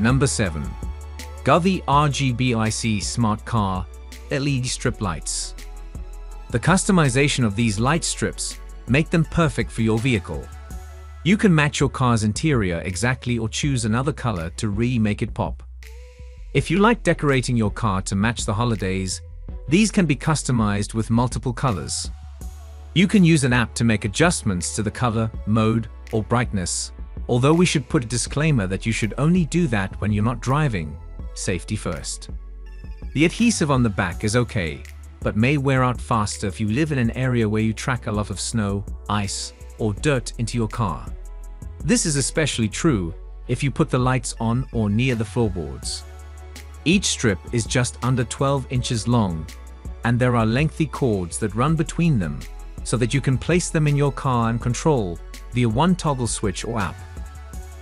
Number 7. Govee RGBIC Smart Car LED Strip Lights. The customization of these light strips make them perfect for your vehicle. You can match your car's interior exactly or choose another color to really make it pop. If you like decorating your car to match the holidays, these can be customized with multiple colors. You can use an app to make adjustments to the color, mode, or brightness. Although we should put a disclaimer that you should only do that when you're not driving, safety first. The adhesive on the back is okay, but may wear out faster if you live in an area where you track a lot of snow, ice, or dirt into your car. This is especially true if you put the lights on or near the floorboards. Each strip is just under 12 inches long, and there are lengthy cords that run between them so that you can place them in your car and control via one toggle switch or app.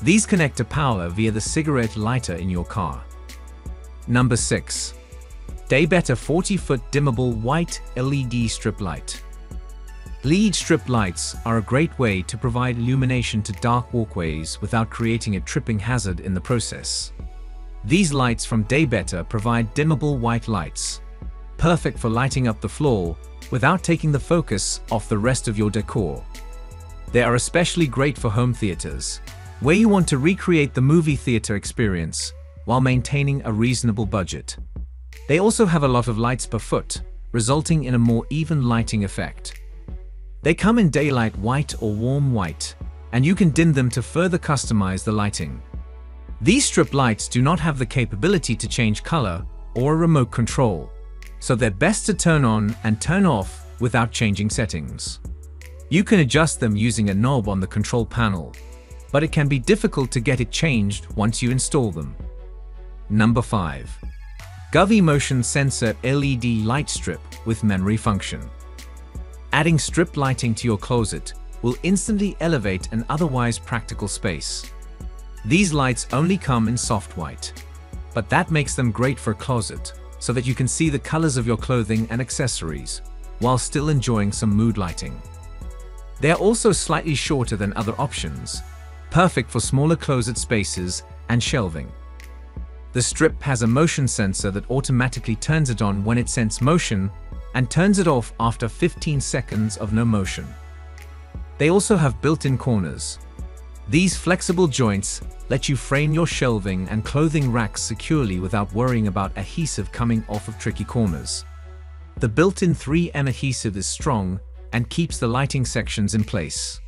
These connect to power via the cigarette lighter in your car. Number 6. Daybetter 40-foot dimmable white LED strip light. LED strip lights are a great way to provide illumination to dark walkways without creating a tripping hazard in the process. These lights from Daybetter provide dimmable white lights, perfect for lighting up the floor without taking the focus off the rest of your decor. They are especially great for home theaters, where you want to recreate the movie theater experience while maintaining a reasonable budget. They also have a lot of lights per foot, resulting in a more even lighting effect. They come in daylight white or warm white, and you can dim them to further customize the lighting. These strip lights do not have the capability to change color or a remote control, so they're best to turn on and turn off without changing settings. You can adjust them using a knob on the control panel, but it can be difficult to get it changed once you install them. Number 5. Govee Motion Sensor LED Light Strip with Memory Function. Adding strip lighting to your closet will instantly elevate an otherwise practical space. These lights only come in soft white, but that makes them great for a closet so that you can see the colors of your clothing and accessories while still enjoying some mood lighting. They are also slightly shorter than other options, perfect for smaller closet spaces and shelving. The strip has a motion sensor that automatically turns it on when it senses motion and turns it off after 15 seconds of no motion. They also have built-in corners. These flexible joints let you frame your shelving and clothing racks securely without worrying about adhesive coming off of tricky corners. The built-in 3M adhesive is strong and keeps the lighting sections in place.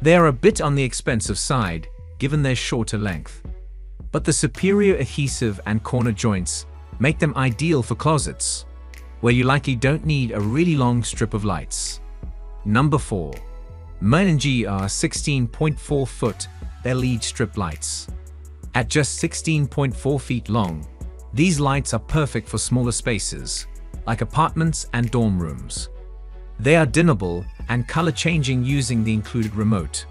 They are a bit on the expensive side, given their shorter length, but the superior adhesive and corner joints make them ideal for closets, where you likely don't need a really long strip of lights. Number 4. MINGER 16.4-foot LED strip lights. At just 16.4 feet long, these lights are perfect for smaller spaces, like apartments and dorm rooms. They are dimmable and color-changing using the included remote.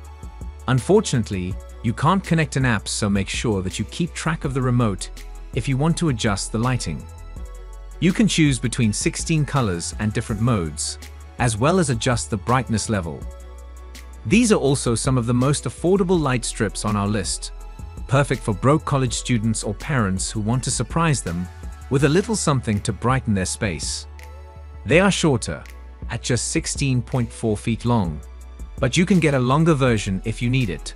Unfortunately, you can't connect an app, so make sure that you keep track of the remote if you want to adjust the lighting. You can choose between 16 colors and different modes, as well as adjust the brightness level. These are also some of the most affordable light strips on our list, perfect for broke college students or parents who want to surprise them with a little something to brighten their space. They are shorter, at just 16.4 feet long, but you can get a longer version if you need it.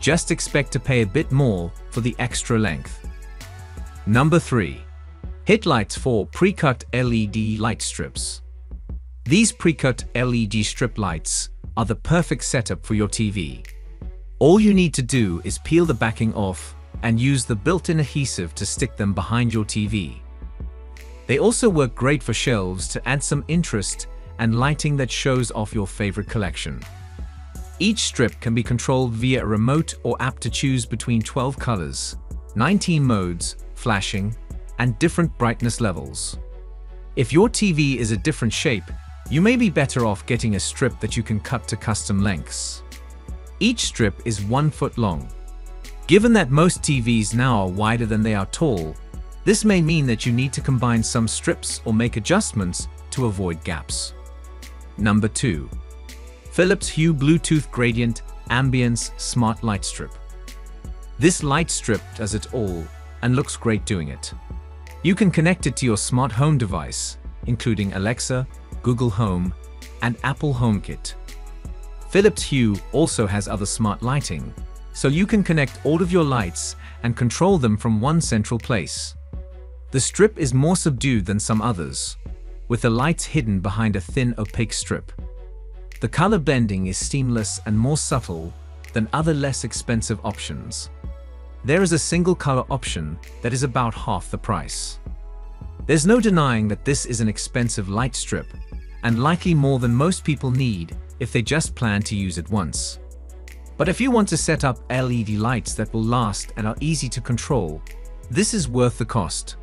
Just expect to pay a bit more for the extra length. Number 3. HitLights 4 Pre-Cut LED Light Strips. These pre-cut LED strip lights are the perfect setup for your TV. All you need to do is peel the backing off and use the built-in adhesive to stick them behind your TV. They also work great for shelves to add some interest and lighting that shows off your favorite collection. Each strip can be controlled via a remote or app to choose between 12 colors, 19 modes, flashing, and different brightness levels. If your TV is a different shape, you may be better off getting a strip that you can cut to custom lengths. Each strip is 1 foot long. Given that most TVs now are wider than they are tall, this may mean that you need to combine some strips or make adjustments to avoid gaps. Number 2. Philips Hue Bluetooth Gradient Ambience Smart Light Strip. This light strip does it all and looks great doing it. You can connect it to your smart home device, including Alexa, Google Home, and Apple HomeKit. Philips Hue also has other smart lighting, so you can connect all of your lights and control them from one central place. The strip is more subdued than some others, with the lights hidden behind a thin opaque strip. The color blending is seamless and more subtle than other less expensive options. There is a single color option that is about half the price. There's no denying that this is an expensive light strip, and likely more than most people need if they just plan to use it once. But if you want to set up LED lights that will last and are easy to control, this is worth the cost.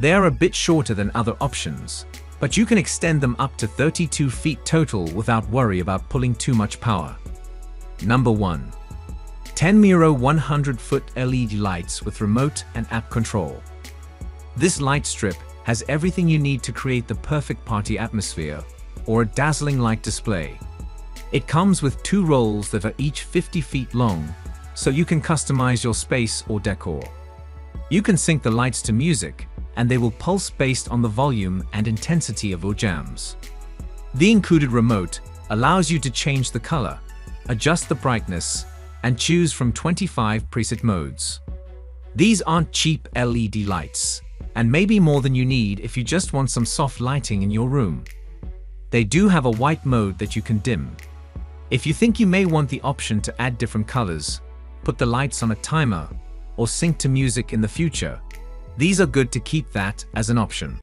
They are a bit shorter than other options, but you can extend them up to 32 feet total without worry about pulling too much power. Number 1. Tenmiro 100-foot LED lights with remote and app control. This light strip has everything you need to create the perfect party atmosphere or a dazzling light display. It comes with 2 rolls that are each 50 feet long, so you can customize your space or decor. You can sync the lights to music, and they will pulse based on the volume and intensity of your jams. The included remote allows you to change the color, adjust the brightness, and choose from 25 preset modes. These aren't cheap LED lights, and may be more than you need if you just want some soft lighting in your room. They do have a white mode that you can dim. If you think you may want the option to add different colors, put the lights on a timer, or sync to music in the future, these are good to keep that as an option.